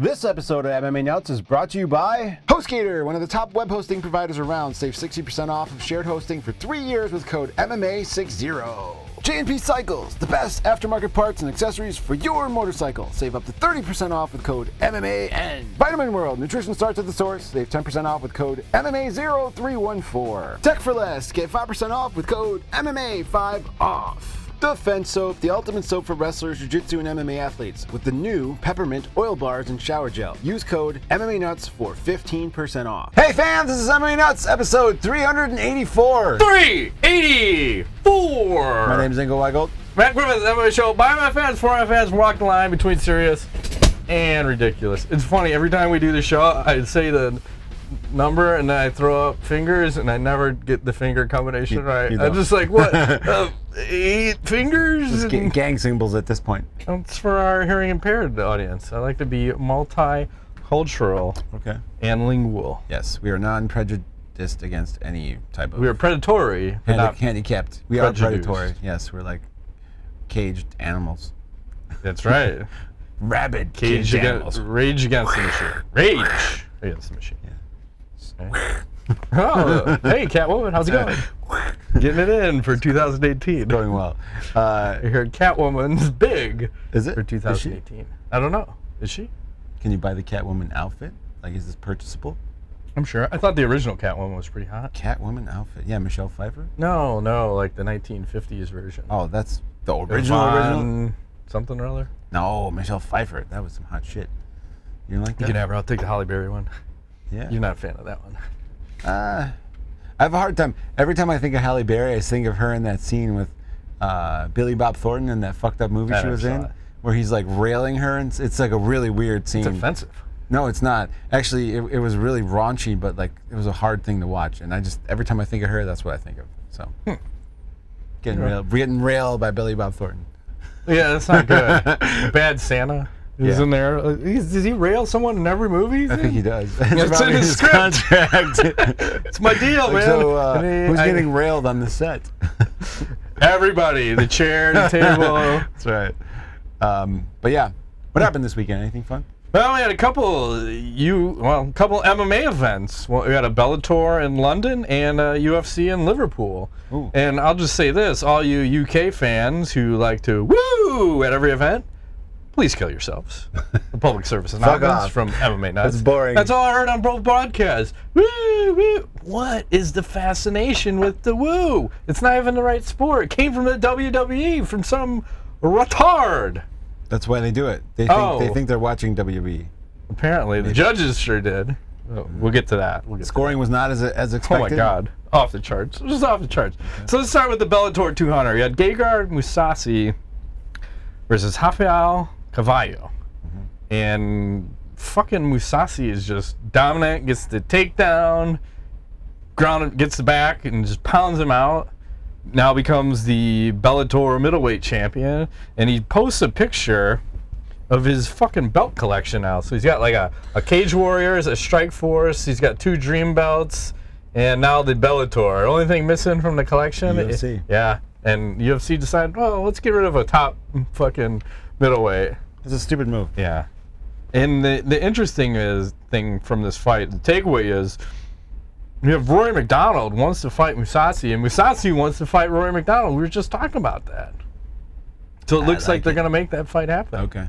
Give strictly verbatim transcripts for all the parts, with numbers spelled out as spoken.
This episode of M M A Nuts is brought to you by Hostgator, one of the top web hosting providers around. Save sixty percent off of shared hosting for three years with code M M A sixty. J and P Cycles, the best aftermarket parts and accessories for your motorcycle. Save up to thirty percent off with code M M A N. Vitamin World, nutrition starts at the source. Save ten percent off with code M M A zero three one four. Tech for Less, get five percent off with code M M A five off. Defense Soap, the ultimate soap for wrestlers, jiu-jitsu, and M M A athletes with the new peppermint oil bars and shower gel. Use code M M A Nuts for fifteen percent off. Hey fans, this is M M A Nuts, episode three eighty-four. three eighty-four! My name is Ingo Weigold. Matt Griffiths, M M A Show, by my fans, for my fans, walk the line between serious and ridiculous. It's funny, every time we do the show, I say the number and then I throw up fingers and I never get the finger combination you, right. You I'm just like, what? uh, eight fingers? And gang symbols at this point. It's for our hearing impaired audience. I like to be multicultural, okay, and lingual. Yes, we are non-prejudiced against any type of. We are predatory, but not handicapped. We prejudiced. Are predatory. Yes, we're like caged animals. That's right. Rabid caged, caged animals. Against, rage against the machine. Rage against the machine. Yeah. Right. Oh, hey Catwoman, how's it going? Getting it in for two thousand eighteen. Going well. Uh, I heard Catwoman's big. Is it for two thousand eighteen? I don't know. Is she? Can you buy the Catwoman outfit? Like, is this purchasable? I'm sure. I thought the original Catwoman was pretty hot. Catwoman outfit? Yeah, Michelle Pfeiffer. No, no, like the nineteen fifties version. Oh, that's the original. Original? Something or other. No, Michelle Pfeiffer. That was some hot shit. You didn't like that? You can have her. I'll take the Halle Berry one. Yeah. You're not a fan of that one. Uh, I have a hard time. Every time I think of Halle Berry, I think of her in that scene with uh, Billy Bob Thornton in that fucked up movie I she was in, it. where he's like railing her, and it's, it's like a really weird scene. It's offensive. No, it's not. Actually, it, it was really raunchy, but like it was a hard thing to watch. And I just every time I think of her, that's what I think of. So hmm. getting right. railed, getting railed by Billy Bob Thornton. Yeah, that's not good. Bad Santa. He's yeah. in there. Does he rail someone in every movie? He's I in? think he does. It's in his script. Contract. It's my deal, like, man. So, uh, he, who's I, getting railed on the set? Everybody. The chair, the table. That's right. Um, but yeah, what happened this weekend? Anything fun? Well, we had a couple. You well, a couple M M A events. Well, we had a Bellator in London and a U F C in Liverpool. Ooh. And I'll just say this: all you U K fans who like to woo at every event, please kill yourselves. The public service announcements from M M A Nuts. That's boring. That's all I heard on both broadcasts. Woo, woo. What is the fascination with the woo? It's not even the right sport. It came from the W W E, from some retard. That's why they do it. They think, oh. they think they're watching W W E. Apparently, maybe. The judges sure did. Oh, we'll get to that. We'll get Scoring to that. was not as as expected. Oh my God, off the charts. Just off the charts. Okay. So let's start with the Bellator two hundred. You had Gegard Mousasi versus Rafael Cavallo, mm-hmm. and fucking Mousasi is just dominant, gets the takedown, ground, gets the back, and just pounds him out. Now becomes the Bellator middleweight champion, and he posts a picture of his fucking belt collection now. So he's got like a, a Cage Warriors, a Strike Force, he's got two Dream belts, and now the Bellator. Only thing missing from the collection? U F C. It, yeah, and U F C decided, well, let's get rid of a top fucking middleweight. It's a stupid move. Yeah. And the the interesting is thing from this fight, the takeaway is you have Rory McDonald wants to fight Mousasi, and Mousasi wants to fight Rory McDonald. We were just talking about that. So it I looks like, like they're going to make that fight happen. Okay.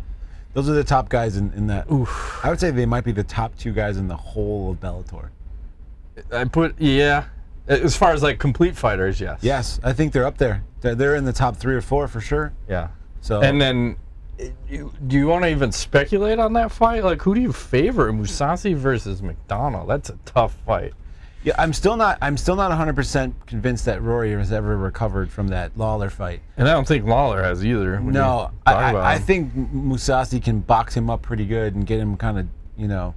Those are the top guys in, in that. Oof. I would say they might be the top two guys in the whole of Bellator. I put, yeah. As far as like complete fighters, yes. Yes. I think they're up there. They're, they're in the top three or four for sure. Yeah. So. And then. You, do you want to even speculate on that fight? Like, who do you favor, Mousasi versus McDonald? That's a tough fight. Yeah, I'm still not. I'm still not one hundred percent convinced that Rory has ever recovered from that Lawler fight. And I don't think Lawler has either. No, I, I, I think Mousasi can box him up pretty good and get him kind of, you know,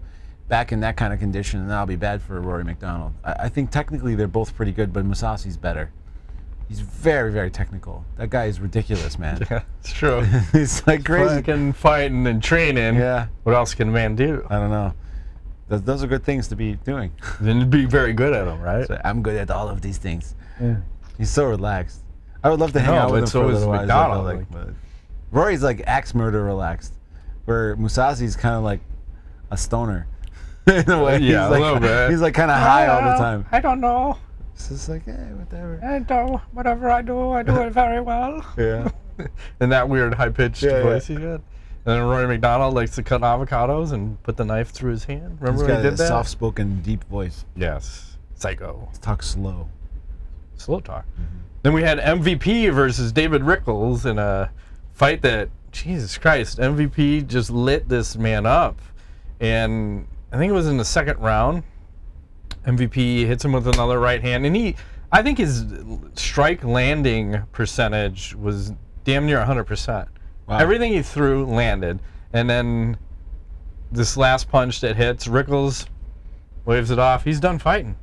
back in that kind of condition, and that'll be bad for Rory McDonald. I, I think technically they're both pretty good, but Mousasi's better. He's very, very technical. That guy is ridiculous, man. Yeah, it's true. He's like crazy. Fucking fighting and training. Yeah. What else can a man do? I don't know. Th those are good things to be doing. Then to be very good at them, right? So I'm good at all of these things. Yeah. He's so relaxed. I would love to hang no, out with it's him. It's always McDonald. Like, like, Rory's like axe murder relaxed, where Mousasi's kind of like a stoner. In a way. Yeah, he's a like, little bit. He's like kind of high all the time. I don't know. It's just like, hey, whatever. I don't, whatever I do, I do it very well. Yeah. And that weird high-pitched yeah, voice yeah. he had. And then Rory McDonald likes to cut avocados and put the knife through his hand. Remember when he did that? Soft-spoken, deep voice. Yes. Psycho. Let's talk slow. Slow talk. Mm-hmm. Then we had M V P versus David Rickles in a fight that, Jesus Christ, M V P just lit this man up. And I think it was in the second round. M V P hits him with another right hand, and he, I think his strike landing percentage was damn near one hundred percent. Wow. Everything he threw landed, and then this last punch that hits, Rickles waves it off. He's done fighting.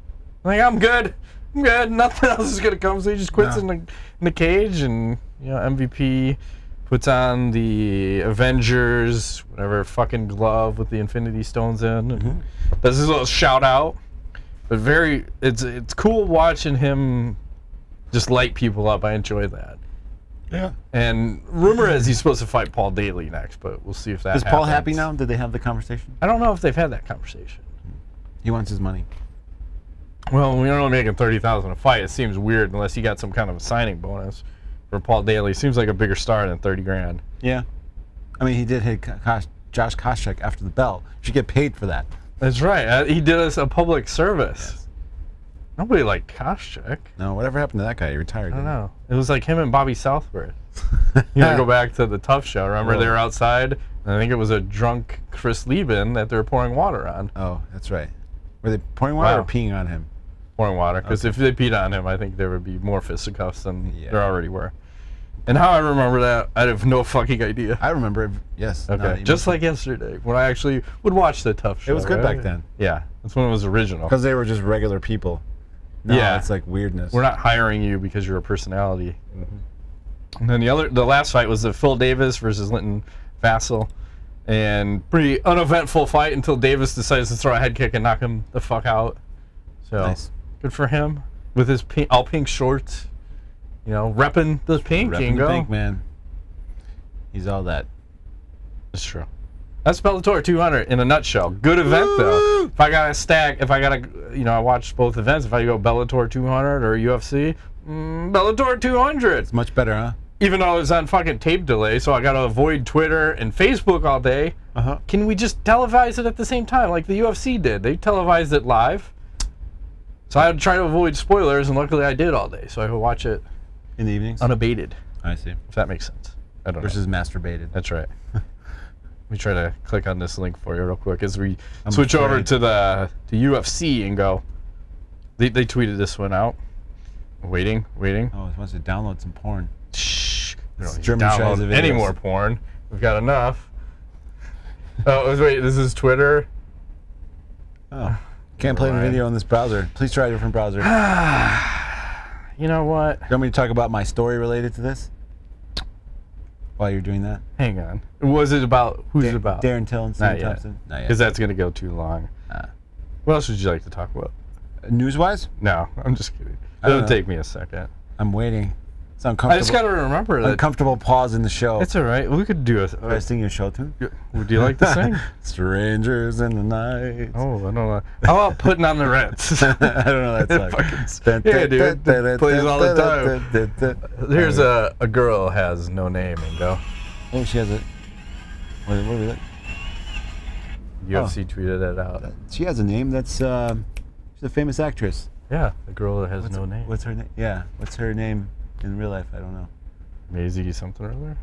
I'm like, I'm good. I'm good. Nothing else is going to come, so he just quits no. in, the, in the cage, and you know, M V P puts on the Avengers, whatever, fucking glove with the Infinity Stones in, and mm-hmm. does his little shout-out. But very, it's it's cool watching him just light people up. I enjoy that. Yeah. And rumor is he's supposed to fight Paul Daly next, but we'll see if that happens. Is Paul happy now? Did they have the conversation? I don't know if they've had that conversation. He wants his money. Well, we're only making thirty thousand dollars a fight. It seems weird unless he got some kind of a signing bonus for Paul Daly. Seems like a bigger star than thirty grand. Yeah. I mean, he did hit Josh Koscheck after the bell. You should get paid for that. That's right. Uh, he did us a public service. Yes. Nobody liked Koscheck. No, whatever happened to that guy? He retired. I don't know. It was like him and Bobby Southworth. You gotta go back to the Tough Show. Remember oh. they were outside, and I think it was a drunk Chris Lieben that they were pouring water on. Oh, that's right. Were they pouring water wow. or peeing on him? Pouring water, because okay. if they peed on him, I think there would be more fisticuffs than yeah. there already were. And how I remember that, I have no fucking idea. I remember it, yes. Okay, just like yesterday, when I actually would watch the Tough Show. It was good right? back then. Yeah, that's when it was original. Because they were just regular people. Now yeah. it's like weirdness. We're not hiring you because you're a personality. Mm-hmm. And then the other, the last fight was the Phil Davis versus Linton Vassell. And pretty uneventful fight until Davis decides to throw a head kick and knock him the fuck out. So, nice. Good for him. With his pink, all pink shorts. You know, repping the pink, repping the pink, man. He's all that. That's true. That's Bellator two hundred in a nutshell. Good event, Woo! Though. If I got a stack, if I got a, you know, I watched both events. If I go Bellator two hundred or U F C, mm, Bellator two hundred. It's much better, huh? Even though it was on fucking tape delay, so I got to avoid Twitter and Facebook all day. Uh-huh. Can we just televise it at the same time like the U F C did? They televised it live. So I had to try to avoid spoilers, and luckily I did all day, so I could watch it. In the evenings? Unabated. I see. If that makes sense. I don't Versus know. Versus masturbated. That's right. Let me try to click on this link for you real quick as we I'm switch afraid. over to the to U F C and go. They, they tweeted this one out. Waiting, waiting. Oh, it wants to download some porn. Shh. We don't German download any more porn. We've got enough. Oh, wait, this is Twitter. Oh. Can't play the video on this browser. Please try a different browser. You know what? You want me to talk about my story related to this? While you're doing that? Hang on. Was it about, who's da it about? Darren Till and Stephen Thompson? Not yet. Because that's going to go too long. Uh, what else would you like to talk about? Uh, News-wise? No, I'm just kidding. It'll take me a second. I'm waiting. It's uncomfortable. I just got to remember that. Uncomfortable pause in the show. It's all right. We could do a... Can I sing your show tune? Would you like to sing? Strangers in the Night. Oh, I don't know. How about Putting on the Ritz? I don't know that song. Yeah, dude. It plays all the time. Here's a, a girl has no name and go. Oh, she has it. What, what was it? U F C oh. tweeted it out. She has a name that's... Uh, she's a famous actress. Yeah, the girl that has what's no her, name. What's her name? Yeah, what's her name? In real life, I don't know. Maisie something or other?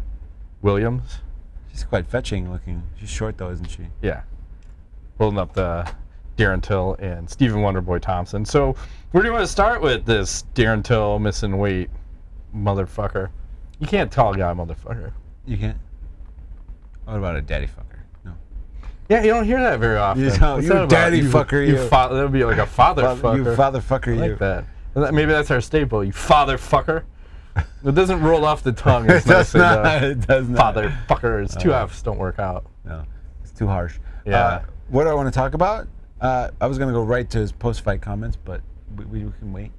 Williams? She's quite fetching looking. She's short though, isn't she? Yeah. Holding up the Darren Till and Stephen Wonderboy Thompson. So, where do you want to start with this Darren Till missing weight motherfucker? You can't tall guy motherfucker. You can't? What about a daddy fucker? No. Yeah, you don't hear that very often. You, know, you that daddy you, fucker. You. You that would be like a father fucker. You father fucker. I like you. That. Maybe that's our staple. You father fucker. It doesn't roll off the tongue. It does not. It does not. Father fucker. It's two F's don't work out. No, it's too harsh. Yeah. Uh, what do I want to talk about? Uh, I was gonna go right to his post-fight comments, but we, we can wait.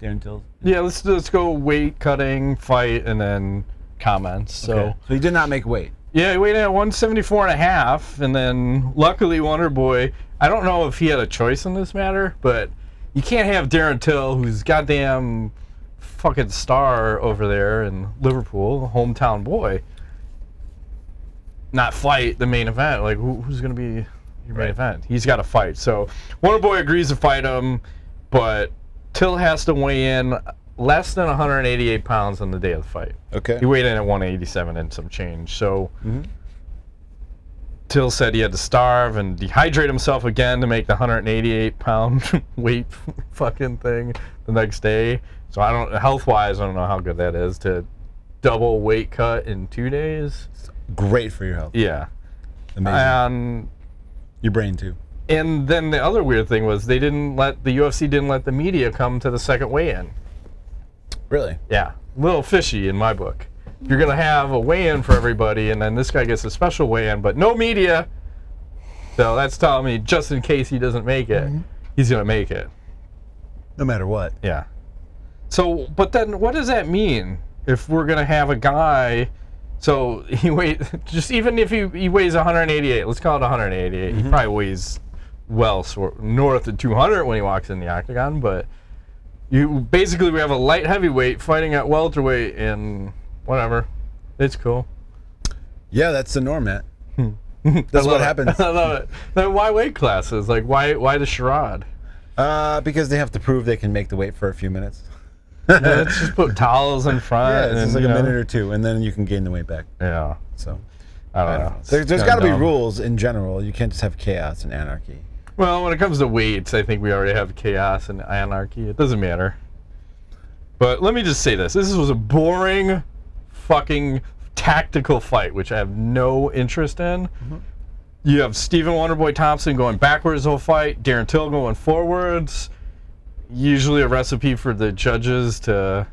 Darren Till. Yeah, let's let's go weight cutting, fight, and then comments. So, okay. So he did not make weight. Yeah, he weighed in at one seventy-four and a half, and then luckily Wonder Boy, I don't know if he had a choice in this matter, but you can't have Darren Till, who's goddamn fucking star over there in Liverpool, hometown boy, not fight the main event. Like, who, who's going to be your main event? He's got to fight. So Wonder Boy agrees to fight him, but Till has to weigh in less than one hundred eighty-eight pounds on the day of the fight. Okay. He weighed in at one eighty-seven and some change. So mm-hmm. Till said he had to starve and dehydrate himself again to make the one hundred eighty-eight pound weight fucking thing the next day. So I don't, health-wise, I don't know how good that is to double weight cut in two days. It's great for your health. Yeah. Amazing. And your brain too. And then the other weird thing was they didn't let the U F C didn't let the media come to the second weigh-in. Really? Yeah. A little fishy in my book. You're going to have a weigh-in for everybody, and then this guy gets a special weigh-in, but no media. So that's telling me, just in case he doesn't make it, mm-hmm. he's going to make it. No matter what. Yeah. So, but then what does that mean if we're going to have a guy, so he weighs, just even if he, he weighs one eighty-eight, let's call it one eighty-eight, mm-hmm. he probably weighs well sort, north of two hundred when he walks in the octagon, but you basically we have a light heavyweight fighting at welterweight and whatever. It's cool. Yeah, that's the norm, Matt. Hmm. That's what it. happens. I love it. Then why weight classes? Like why why the charade? Uh, because they have to prove they can make the weight for a few minutes. Yeah, let's just put towels in front. Yeah, it's and, just like a know. minute or two, and then you can gain the weight back. Yeah. So I don't, I don't know. know. There, there's got to be rules in general. You can't just have chaos and anarchy. Well, when it comes to weights, I think we already have chaos and anarchy. It doesn't matter. But let me just say this. This was a boring fucking tactical fight, which I have no interest in. Mm-hmm. You have Stephen Wonderboy Thompson going backwards the whole fight, Darren Till going forwards. Usually a recipe for the judges to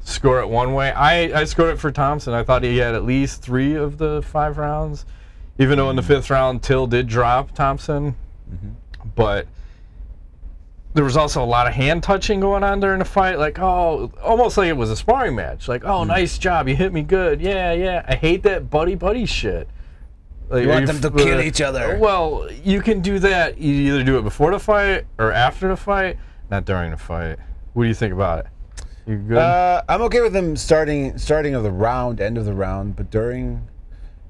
score it one way. I, I scored it for Thompson. I thought he had at least three of the five rounds, even though in the fifth round Till did drop Thompson. Mm-hmm. But there was also a lot of hand touching going on during the fight, like, oh, almost like it was a sparring match. Like, oh, mm. nice job, you hit me good, yeah, yeah. I hate that buddy-buddy shit. Like, you want them to kill uh, each other. Well, you can do that. You either do it before the fight or after the fight, not during the fight. What do you think about it? You good? Uh, I'm okay with them starting, starting of the round, end of the round, but during...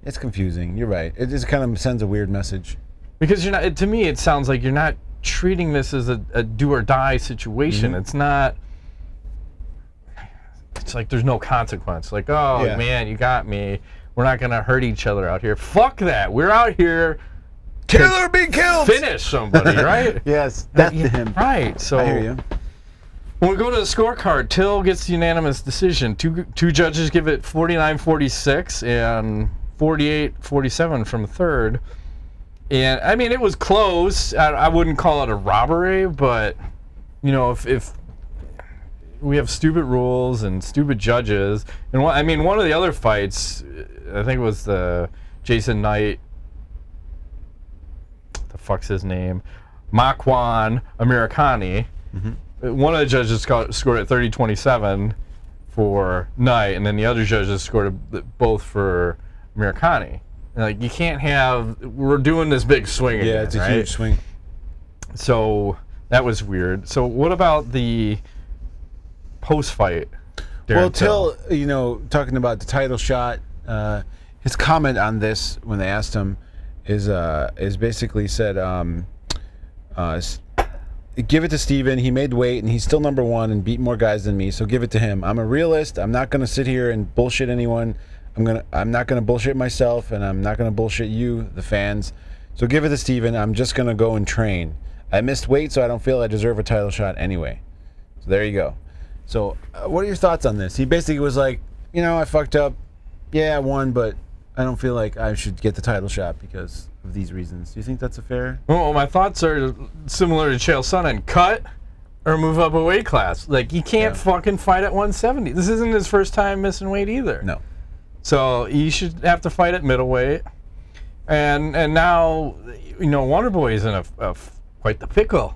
It's confusing. You're right. It just kind of sends a weird message. Because you're not. It, to me, it sounds like you're not treating this as a, a do or die situation. Mm-hmm. It's not. It's like there's no consequence. Like, oh yeah. man, you got me. We're not gonna hurt each other out here. Fuck that. We're out here. Kill or be killed. Finish somebody, right? Yes, that's uh, yeah, him. Right. So. I hear you. When we go to the scorecard, Till gets the unanimous decision. Two two judges give it forty-nine forty-six and forty-eight forty-seven from third, and I mean it was close. I, I wouldn't call it a robbery, but you know, if, if we have stupid rules and stupid judges, and one, I mean one of the other fights, I think it was the Jason Knight, what the fuck's his name, Makwan Amirkhani. Mm-hmm. One of the judges scored at thirty twenty-seven for Knight, and then the other judges scored both for Amirkhani. Like, you can't have, we're doing this big swing again, yeah, it's a right? huge swing. So that was weird. So what about the post fight? Well, Till, you know, talking about the title shot, uh, his comment on this when they asked him is uh, is basically said, um, uh, give it to Steven. He made weight and he's still number one and beat more guys than me, so give it to him. I'm a realist. I'm not going to sit here and bullshit anyone. I'm gonna. I'm not gonna bullshit myself, and I'm not gonna bullshit you, the fans. So give it to Steven. I'm just gonna go and train. I missed weight, so I don't feel I deserve a title shot anyway. So there you go. So uh, what are your thoughts on this? He basically was like, you know, I fucked up. Yeah, I won, but I don't feel like I should get the title shot because of these reasons. Do you think that's a fair? Well, my thoughts are similar to Chael Sonnen. Cut or move up a weight class. Like, you can't yeah. fucking fight at one seventy. This isn't his first time missing weight either. No. So he should have to fight at middleweight, and and now, you know, Wonderboy is in a, a quite the pickle,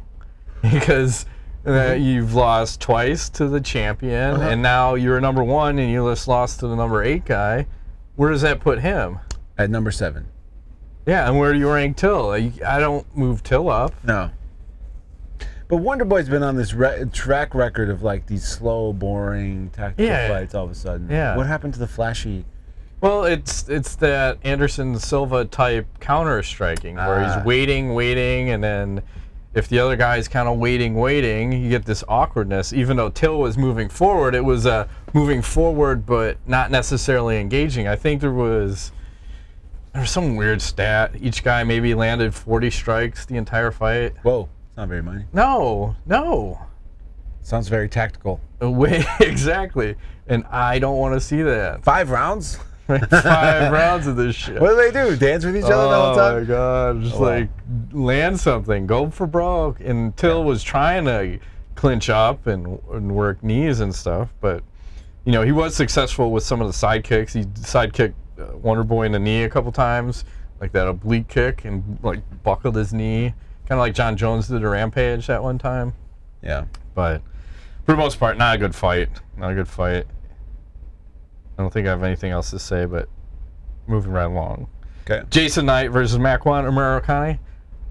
because uh, you've lost twice to the champion, uh-huh. and now you're number one, and you just lost to the number eight guy. Where does that put him? At number seven. Yeah, and where do you rank Till? I don't move Till up. No. But Wonder Boy's been on this re track record of like these slow, boring tactical yeah. fights. All of a sudden, yeah. What happened to the flashy? Well, it's it's that Anderson Silva type counter striking ah. where he's waiting, waiting, and then if the other guy's kind of waiting, waiting, you get this awkwardness. Even though Till was moving forward, it was uh, moving forward but not necessarily engaging. I think there was. There's some weird stat. Each guy maybe landed forty strikes the entire fight. Whoa, it's not very many. No, no. Sounds very tactical. Way exactly, and I don't want to see that. Five rounds. Five rounds of this shit. What do they do? Dance with each other oh all the time? Oh my god! Just oh, like wow. land something, go for broke. And Till yeah. was trying to clinch up and, and work knees and stuff, but you know he was successful with some of the sidekicks. He sidekicked Wonder Boy in the knee a couple times, like that oblique kick, and like buckled his knee, kind of like John Jones did a Rampage that one time. Yeah, but for the most part, not a good fight. Not a good fight. I don't think I have anything else to say, but moving right along. Okay. Jason Knight versus Makwan Amirkhani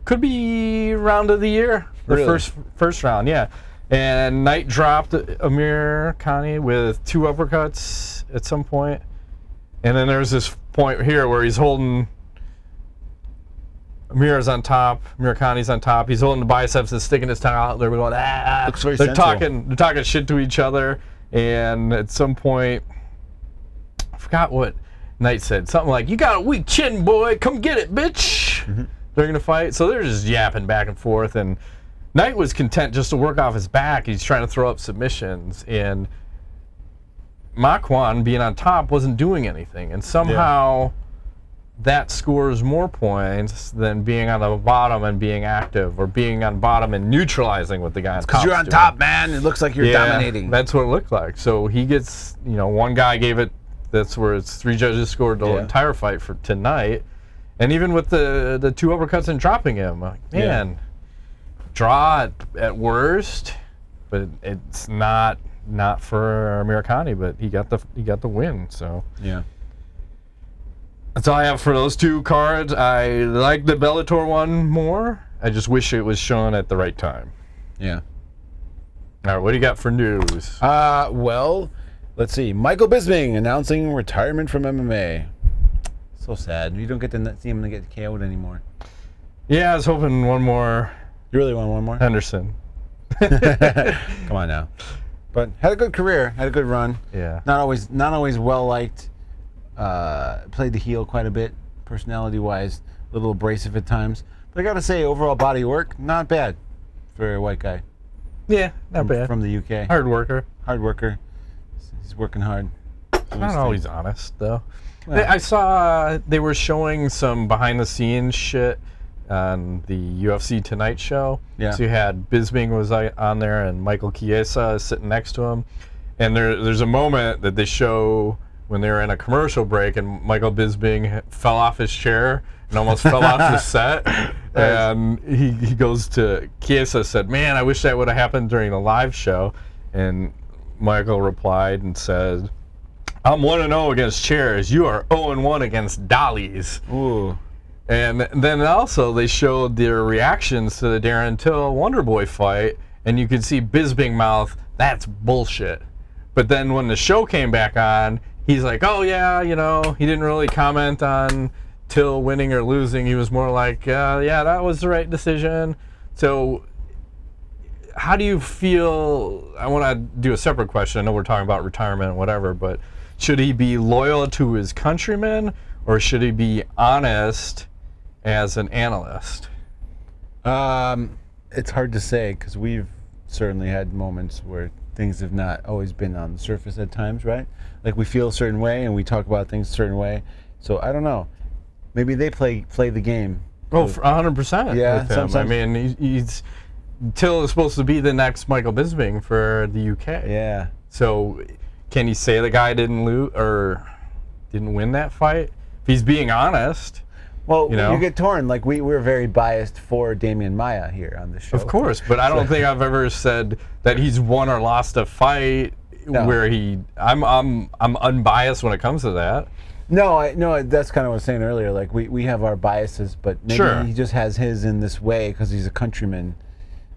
could be round of the year. Really? The first first round, yeah. And Knight dropped Amirkhani with two uppercuts at some point. And then there's this point here where he's holding. Amir's on top. Amirkhani's on top. He's holding the biceps and sticking his tongue out. They're going ah. Looks very they're sensual. talking. They're talking shit to each other. And at some point, I forgot what Knight said. Something like, "You got a weak chin, boy. Come get it, bitch." Mm-hmm. They're gonna fight. So they're just yapping back and forth. And Knight was content just to work off his back. He's trying to throw up submissions and. Makwan being on top wasn't doing anything, and somehow yeah. that scores more points than being on the bottom and being active, or being on bottom and neutralizing what the guy on top. Because you're on doing. top, man. It looks like you're yeah, dominating. That's what it looked like. So he gets, you know, one guy gave it. That's where it's three judges scored the yeah. entire fight for tonight, and even with the the two uppercuts and dropping him, like, man, yeah. draw at, at worst, but it's not. Not for Amirkhani, but he got the he got the win. So yeah, that's all I have for those two cards. I like the Bellator one more. I just wish it was shown at the right time. Yeah. All right, what do you got for news? Uh, well, let's see. Michael Bisping announcing retirement from M M A. So sad. You don't get to see him get K O'd anymore. Yeah, I was hoping one more. You really want one more? Henderson. Come on now. But had a good career, had a good run. Yeah. Not always, not always well liked. Uh, played the heel quite a bit, personality-wise, a little abrasive at times. But I gotta say, overall body work, not bad for a white guy. Yeah, not from, bad. From the U K. Hard worker. Hard worker. He's working hard. I'm not always honest though. Well, I saw they were showing some behind-the-scenes shit on the U F C Tonight show. Yeah. So you had Bisping was on there and Michael Chiesa sitting next to him. And there, there's a moment that they show when they were in a commercial break and Michael Bisping fell off his chair and almost fell off the set. And he, he goes to Chiesa, said, "Man, I wish that would have happened during the live show." And Michael replied and said, "I'm one and oh against chairs. You are oh and one against dollies." Ooh. And then also they showed their reactions to the Darren Till Wonder Boy fight, and you could see Bisping mouth, "That's bullshit." But then when the show came back on, he's like, "Oh yeah, you know," he didn't really comment on Till winning or losing. He was more like, uh, "Yeah, that was the right decision." So how do you feel? I want to do a separate question. I know we're talking about retirement and whatever, but should he be loyal to his countrymen, or should he be honest as an analyst? Um, it's hard to say, because we've certainly had moments where things have not always been on the surface at times, right? Like we feel a certain way and we talk about things a certain way. So I don't know. Maybe they play play the game. Oh, with, one hundred percent. Yeah, sometimes. I mean, he's Till is supposed to be the next Michael Bisping for the U K. Yeah. So can he say the guy didn't lose or didn't win that fight? If he's being honest. Well, you know? You get torn. Like we, we're very biased for Damian Maia here on this show. Of course, but I don't think I've ever said that he's won or lost a fight no. where he. I'm I'm I'm unbiased when it comes to that. No, I no. That's kind of what I was saying earlier. Like we we have our biases, but maybe sure. he just has his in this way because he's a countryman.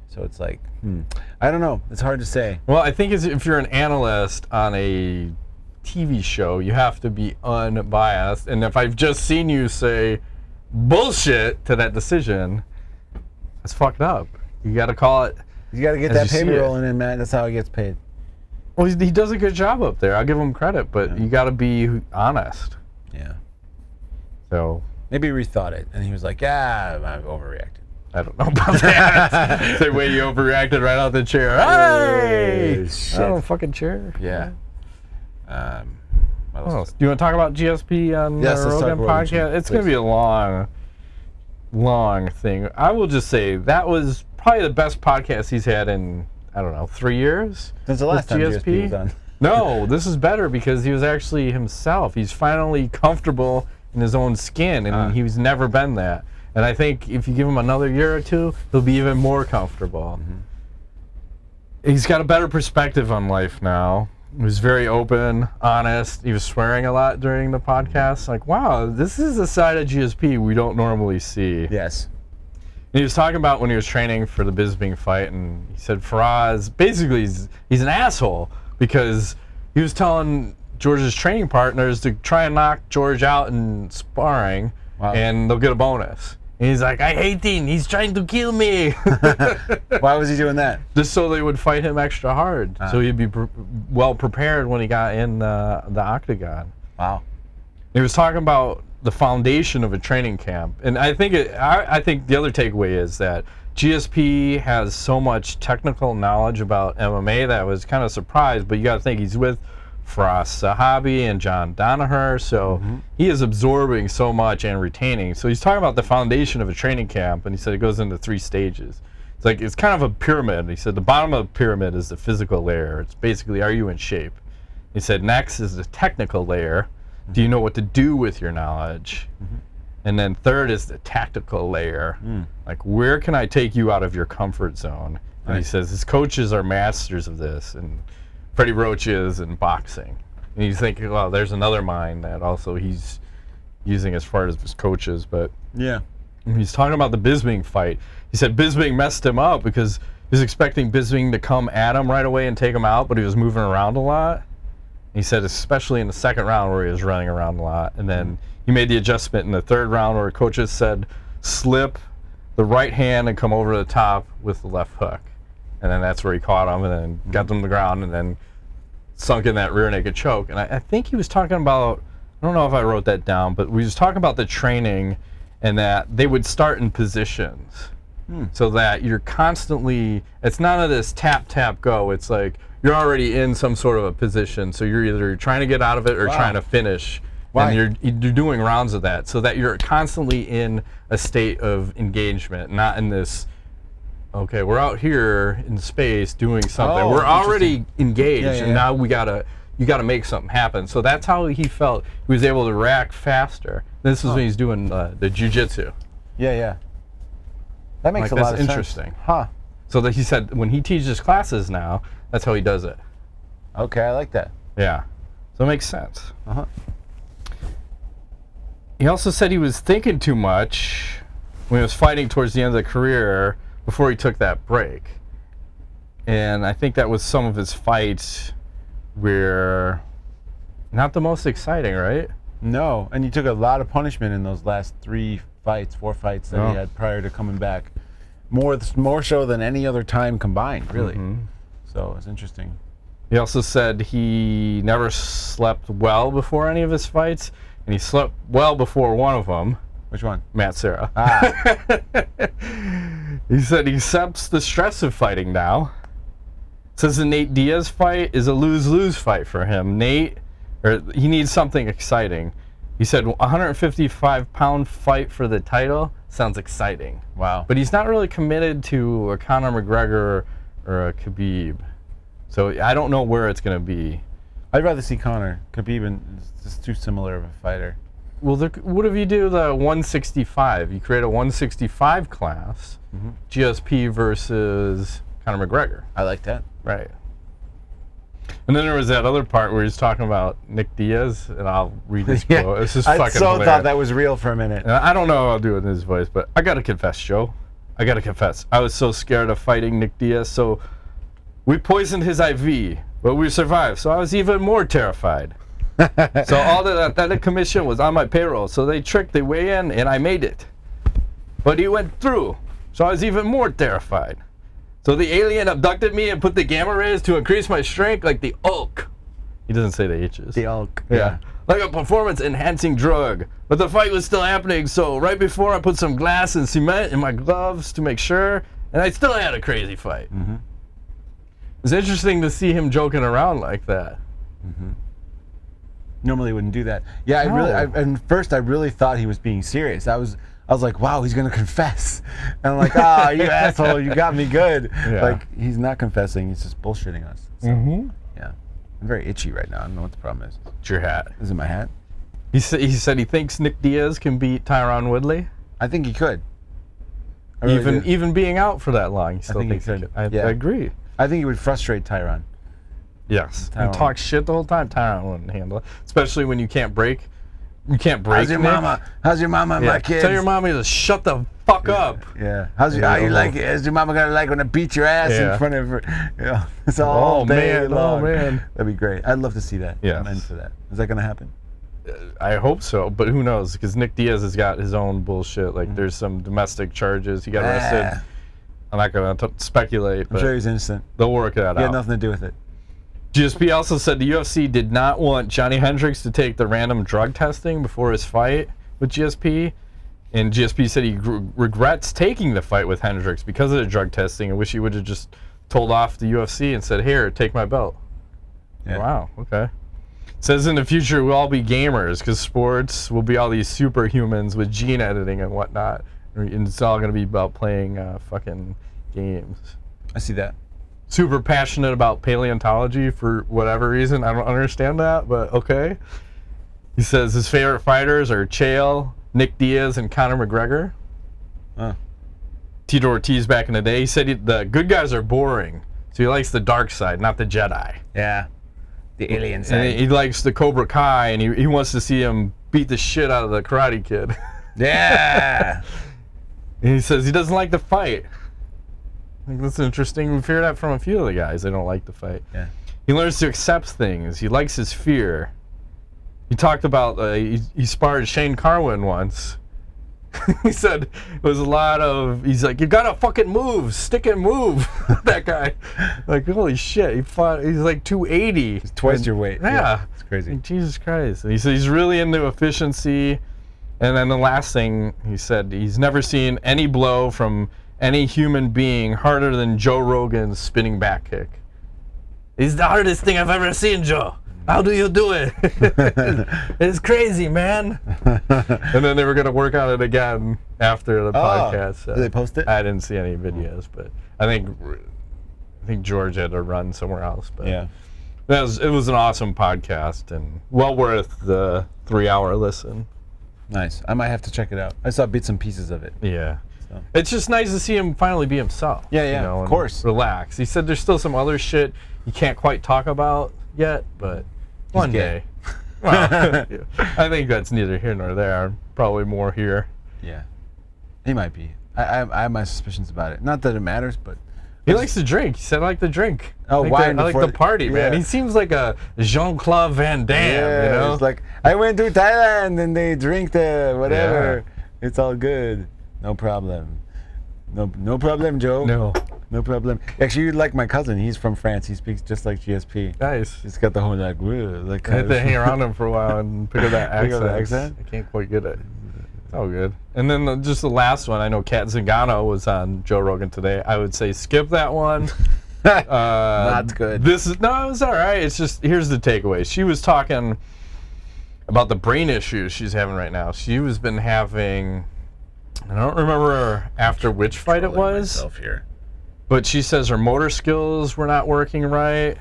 So it's like, hmm. I don't know. It's hard to say. Well, I think it's, if you're an analyst on a T V show, you have to be unbiased. And if I've just seen you say bullshit to that decision, that's fucked up. You got to call it. You got to get that payment rolling in, man. That's how he gets paid. Well, he does a good job up there. I'll give him credit, but yeah. you got to be honest. Yeah. So maybe he rethought it, and he was like, "Yeah, I've overreacted." I don't know about that. The way you overreacted right out the chair. Hey, shit. I don't fucking chair. Yeah. yeah. Um, what else? Do you want to talk about G S P on yes, the Rogan podcast? It's going to be a long, long thing. I will just say that was probably the best podcast he's had in. I don't know, three years? Since the last time G S P was on. No, this is better because he was actually himself. He's finally comfortable in his own skin, and uh. he's never been that. And I think if you give him another year or two, he'll be even more comfortable. Mm-hmm. He's got a better perspective on life now. He was very open, honest. He was swearing a lot during the podcast. Like, wow, this is a side of G S P we don't normally see. Yes. He was talking about when he was training for the Bisping fight, and he said Faraz, basically he's, he's an asshole because he was telling George's training partners to try and knock George out in sparring, wow. and they'll get a bonus. And he's like, I hate him, he's trying to kill me. Why was he doing that? Just so they would fight him extra hard, ah. so he'd be pre well prepared when he got in uh, the octagon. Wow. He was talking about the foundation of a training camp, and I think it, I, I think the other takeaway is that G S P has so much technical knowledge about M M A that I was kind of surprised, but you got to think he's with Faraz Sahabi and John Donaher, so mm-hmm. he is absorbing so much and retaining. So he's talking about the foundation of a training camp, and he said it goes into three stages. It's like it's kind of a pyramid. He said the bottom of the pyramid is the physical layer. It's basically, are you in shape? He said next is the technical layer. Do you know what to do with your knowledge? Mm-hmm. And then third is the tactical layer. Mm. Like, where can I take you out of your comfort zone? And right. he says his coaches are masters of this, and Freddie Roach is in boxing. And you think, well, there's another mind that also he's using as far as his coaches, but yeah, he's talking about the Bisping fight. He said Bisping messed him up because he was expecting Bisping to come at him right away and take him out, but he was moving around a lot. He said, especially in the second round where he was running around a lot. And then he made the adjustment in the third round where coaches said, slip the right hand and come over the top with the left hook. And then that's where he caught him and then got them to the ground and then sunk in that rear naked choke. And I, I think he was talking about, I don't know if I wrote that down, but we was talking about the training and that they would start in positions. Hmm. So that you're constantly, it's none of this tap, tap, go. It's like, you're already in some sort of a position, so you're either trying to get out of it or wow. trying to finish. Wow. And you're, you're doing rounds of that, so that you're constantly in a state of engagement, not in this, okay, we're out here in space doing something. Oh, we're already engaged, yeah, yeah, and yeah. now we gotta, you gotta make something happen. So that's how he felt. He was able to react faster. This is oh. when he's doing uh, the jiu-jitsu. Yeah, yeah. That makes like, a lot of sense. That's interesting. Huh. So that he said when he teaches classes now, that's how he does it. Okay, I like that. Yeah, so it makes sense. Uh-huh. He also said he was thinking too much when he was fighting towards the end of the career before he took that break. And I think that was some of his fights where not the most exciting, right? No, and he took a lot of punishment in those last three fights, four fights that oh. he had prior to coming back. More, more so than any other time combined, really. Mm-hmm. So it's interesting. He also said he never slept well before any of his fights, and he slept well before one of them. Which one? Matt Serra. Ah. He said he accepts the stress of fighting now. Says the Nate Diaz fight is a lose-lose fight for him. Nate, or he needs something exciting. He said one fifty-five pound fight for the title sounds exciting. Wow. But he's not really committed to a Conor McGregor or a Khabib, so I don't know where it's going to be. I'd rather see Conor. Khabib is just too similar of a fighter. Well, there, what if you do the one sixty-five? You create a one sixty-five class, mm-hmm. G S P versus Conor McGregor. I like that. Right. And then there was that other part where he's talking about Nick Diaz, and I'll read his quote. Yeah. This is fucking I so hilarious. Thought that was real for a minute. And I don't know how I'll do it in his voice, but I gotta confess, Joe. I gotta confess. I was so scared of fighting Nick Diaz, so we poisoned his I V, but we survived. So I was even more terrified. So all the athletic commission was on my payroll. So they tricked the weigh-in, and I made it. But he went through, so I was even more terrified. So the alien abducted me and put the gamma rays to increase my strength like the Hulk. He doesn't say the H's. The Hulk. Yeah. yeah. Like a performance-enhancing drug. But the fight was still happening, so right before I put some glass and cement in my gloves to make sure, and I still had a crazy fight. Mm-hmm. It's interesting to see him joking around like that. Mm-hmm. Normally wouldn't do that. Yeah, no. I really. I, and first, I really thought he was being serious. I was. I was like, wow, he's gonna confess. And I'm like, ah, oh, you asshole, you got me good. Yeah. Like, he's not confessing, he's just bullshitting us. So, mm-hmm. Yeah. I'm very itchy right now. I don't know what the problem is. It's your hat. Is it my hat? He, sa he said he thinks Nick Diaz can beat Tyron Woodley. I think he could. Really even do. even being out for that long, he still I think thinks he could. He could. I, yeah. I agree. I think he would frustrate Tyron. Yes. Tyron. And talk shit the whole time. Tyron wouldn't handle it. Especially when you can't break. You can't break. How's your Nick? mama? How's your mama and yeah. my kids? Tell your mama to shut the fuck yeah. up. Yeah. How's your? Yeah. How you like it? Is your mama gonna like when I beat your ass yeah. in front of her? You know, it's all oh, day man. long. Oh man, that'd be great. I'd love to see that. Yeah. I'm in for that. Is that gonna happen? Uh, I hope so, but who knows? Because Nick Diaz has got his own bullshit. Like mm-hmm. there's some domestic charges. He got arrested. Ah. I'm not gonna t speculate. I'm but sure he's innocent. They'll work that out. He had nothing to do with it. G S P also said the U F C did not want Johnny Hendricks to take the random drug testing before his fight with G S P, and G S P said he regrets taking the fight with Hendricks because of the drug testing. I wish he would have just told off the U F C and said, here, take my belt. Yeah. Wow, okay. It says in the future we'll all be gamers because sports will be all these superhumans with gene editing and whatnot, and it's all going to be about playing uh, fucking games. I see that. Super passionate about paleontology for whatever reason. I don't understand that, but okay. He says his favorite fighters are Chael, Nick Diaz, and Conor McGregor. Huh. Tito Ortiz back in the day. He said he, the good guys are boring, so he likes the dark side, not the Jedi. Yeah, the alien side. And he likes the Cobra Kai, and he, he wants to see him beat the shit out of the Karate Kid. Yeah! And he says he doesn't like the fight. I think that's interesting. We've heard that from a few of the guys. They don't like to fight. Yeah. He learns to accept things. He likes his fear. He talked about uh, he, he sparred Shane Carwin once. He said it was a lot of, he's like, you gotta fucking move, stick and move. That guy, like, holy shit, he fought, he's like two eighty. He's twice and, your weight. Yeah. yeah. It's crazy. Like, Jesus Christ. And he said he's really into efficiency. And then the last thing he said, he's never seen any blow from any human being harder than Joe Rogan's spinning back kick. It's the hardest thing I've ever seen, Joe. How do you do it? It's crazy, man. And then they were going to work on it again after the oh, podcast. So did they post it? I didn't see any videos, but I think I think George had to run somewhere else. But yeah, that was, it was an awesome podcast and well worth the three-hour listen. Nice. I might have to check it out. I saw bits and pieces of it. Yeah. It's just nice to see him finally be himself. Yeah, yeah, you know, of course. Relax. He said there's still some other shit you can't quite talk about yet, but he's one gay. day. Well, I think that's neither here nor there. Probably more here. Yeah, he might be. I, I, I have my suspicions about it. Not that it matters, but he likes to drink. He said, "I like to drink." Oh, why? I like the party, man. He seems like a Jean-Claude Van Damme. Yeah, you know? It's like I went to Thailand and they drink the whatever. Yeah. It's all good. No problem. No, no problem, Joe. No. No problem. Actually, you like my cousin. He's from France. He speaks just like G S P. Nice. He's got the whole like, like I had to hang around him for a while and pick up that accent. accent. I can't quite get it. It's all good. And then the, just the last one. I know Kat Zingano was on Joe Rogan today. I would say skip that one. uh, Not good. This is, no, it was all right. It's just, here's the takeaway. She was talking about the brain issues she's having right now. She was been having... I don't remember after which fight it was, here. but she says her motor skills were not working right.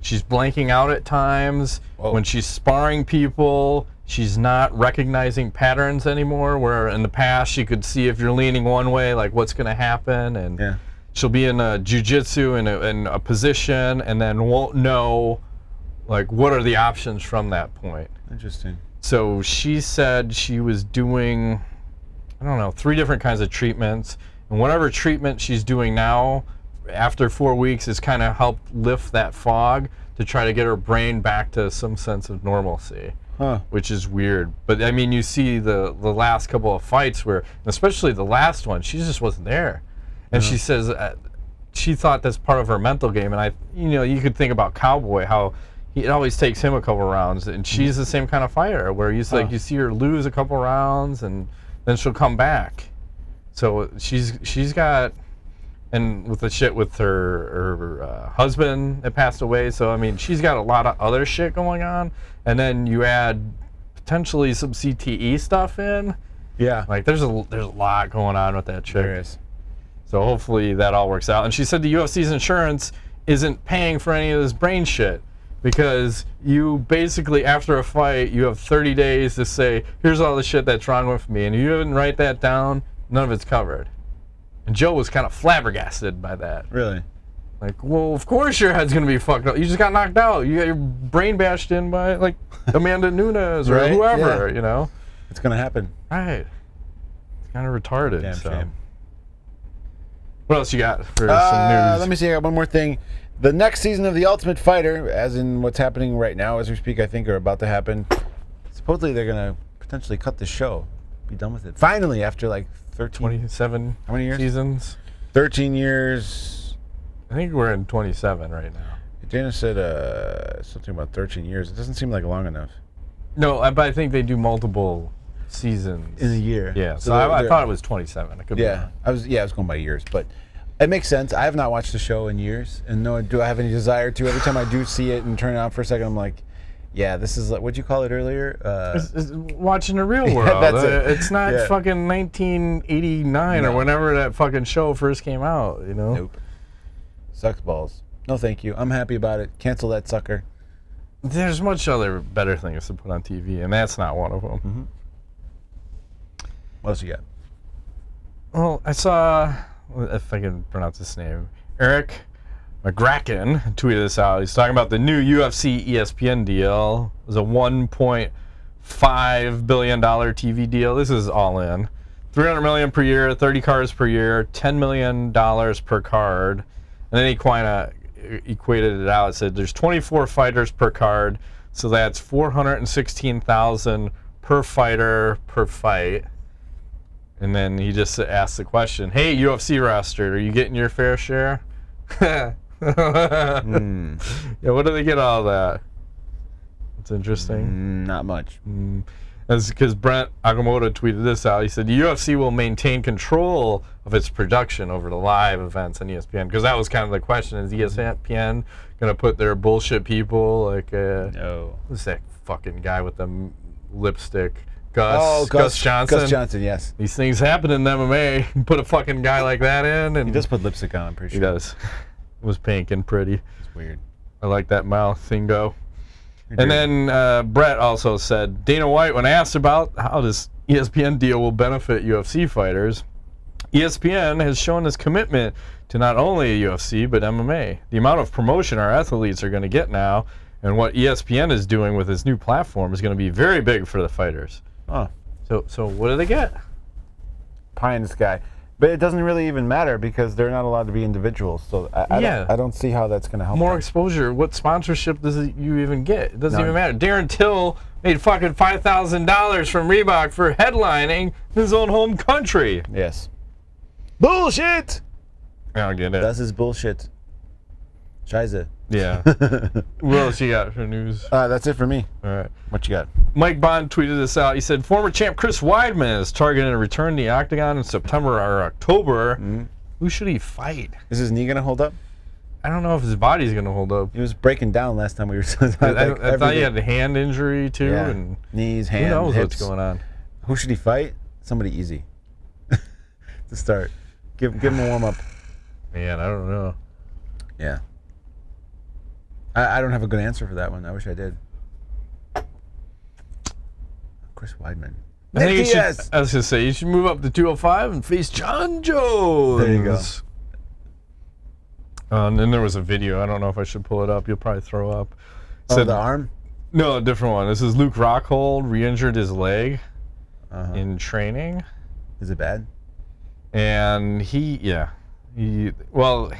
She's blanking out at times. Whoa. When she's sparring people, she's not recognizing patterns anymore, where in the past she could see if you're leaning one way, like what's going to happen. And yeah. she'll be in a jiu-jitsu in a, in a position and then won't know like what are the options from that point. Interesting. So she said she was doing, I don't know, three different kinds of treatments, and whatever treatment she's doing now after four weeks has kind of helped lift that fog to try to get her brain back to some sense of normalcy. Huh. Which is weird. But I mean, you see the the last couple of fights where, especially the last one, she just wasn't there. And yeah. she says uh, she thought that's part of her mental game. And I, you know, you could think about Cowboy, how he, it always takes him a couple rounds, and she's the same kind of fighter where you huh. like you see her lose a couple rounds and then she'll come back. So she's she's got. And with the shit with her, her uh, husband that passed away. So, I mean, she's got a lot of other shit going on. And then you add potentially some C T E stuff in. Yeah. Like, there's a, there's a lot going on with that chick. There is. So hopefully that all works out. And she said the U F C's insurance isn't paying for any of this brain shit. Because you basically, after a fight, you have thirty days to say, here's all the shit that's wrong with me. And if you didn't write that down, none of it's covered. And Joe was kind of flabbergasted by that. Really? Like, well, of course your head's going to be fucked up. You just got knocked out. You got your brain bashed in by, like, Amanda Nunes or right? whoever, yeah. you know? It's going to happen. Right. It's kind of retarded. Damn so. Shame. What else you got for uh, some news? Let me see. I got one more thing. The next season of The Ultimate Fighter, as in what's happening right now, as we speak, I think, are about to happen. Supposedly they're going to potentially cut the show. Be done with it. Finally, after, like, thirteen, twenty-seven how many years? Seasons. thirteen years. I think we're in twenty-seven right now. Dana said uh, something about thirteen years. It doesn't seem like long enough. No, I, but I think they do multiple seasons in a year. Yeah. So, so they're, I, I they're, thought it was twenty-seven. I could yeah, be wrong. I was yeah, I was going by years, but it makes sense. I have not watched the show in years, and nor do I have any desire to. Every time I do see it and turn it on for a second, I'm like, yeah, this is like, what'd you call it earlier? Uh, it's, it's watching the real world. Yeah, that's it. It's not yeah. fucking nineteen eighty-nine no. or whenever that fucking show first came out, you know? Nope. Sucks balls. No, thank you. I'm happy about it. Cancel that sucker. There's much other better things to put on T V, and that's not one of them. Mm-hmm. What else you got? Well, I saw, if I can pronounce his name, Eric McCracken tweeted this out. He's talking about the new U F C E S P N deal. It was a one point five billion dollar T V deal. This is all in. three hundred million dollars per year, thirty cards per year, ten million dollars per card. And then he quite equated it out. It said there's twenty-four fighters per card, so that's four hundred sixteen thousand dollars per fighter per fight. And then he just asked the question, hey, U F C roster, are you getting your fair share? mm. Yeah, what do they get all that? That's interesting. Mm, not much. Mm. That's because Brent Agamotto tweeted this out. He said the U F C will maintain control of its production over the live events on E S P N, because that was kind of the question: is E S P N gonna put their bullshit people like uh, no? Who's that fucking guy with the lipstick? Gus, oh, Gus, Gus Johnson. Gus Johnson, yes. These things happen in M M A. Put a fucking guy like that in. And he does put lipstick on, I'm pretty sure. He does. It was pink and pretty. It's weird. I like that mouth thingo. You're and then uh, Brett also said, Dana White, when asked about how this E S P N deal will benefit U F C fighters, E S P N has shown his commitment to not only U F C, but M M A. The amount of promotion our athletes are going to get now and what E S P N is doing with his new platform is going to be very big for the fighters. Oh. So, so what do they get? Pie in the sky. But it doesn't really even matter because they're not allowed to be individuals. So I, I, yeah. don't, I don't see how that's going to help. More them. Exposure. What sponsorship does it, you even get? It doesn't no. even matter. Darren Till made fucking five thousand dollars from Reebok for headlining his own home country. Yes. Bullshit! I don't get it. That's his bullshit. Chiesa. Yeah. What else you got for news? Uh, that's it for me. All right. What you got? Mike Bond tweeted this out. He said, former champ Chris Weidman is targeting a return to the octagon in September or October. Mm-hmm. Who should he fight? Is his knee going to hold up? I don't know if his body's going to hold up. He was breaking down last time we were talking about like I, I thought day. He had a hand injury, too. Yeah. And knees, hands, who knows hips. What's going on? Who should he fight? Somebody easy to start. Give, give him a warm-up. Man, I don't know. Yeah. I don't have a good answer for that one. I wish I did. Chris Weidman. I Nick think Diaz. Should, I was going to say, you should move up to two oh five and face John Jones. There you go. Uh, and then there was a video. I don't know if I should pull it up. You'll probably throw up. It oh, said, the arm? No, a different one. This is Luke Rockhold re-injured his leg uh-huh. in training. Is it bad? And he, yeah. He, well,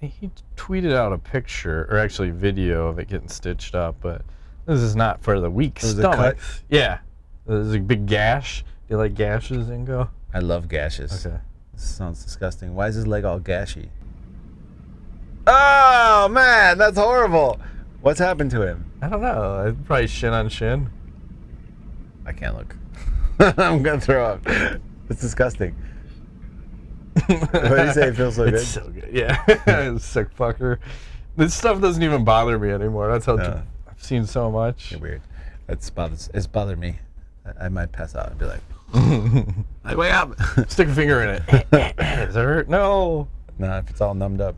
he, he tweeted out a picture, or actually video of it getting stitched up, but this is not for the weak was stomach. Yeah. There's a big gash. Do you like gashes, Ingo? I love gashes. Okay. This sounds disgusting. Why is his leg all gashy? Oh, man, that's horrible. What's happened to him? I don't know. It's probably shin on shin. I can't look. I'm going to throw up. It's disgusting. What do you say? It feels so it's good? It's so good, yeah. Sick fucker. This stuff doesn't even bother me anymore. That's how no. I've seen so much. You're weird. It's bothers, it's bothered me. I, I might pass out and be like, like, wake up. Stick a finger in it. Does it hurt? No. No, nah, if it's all numbed up.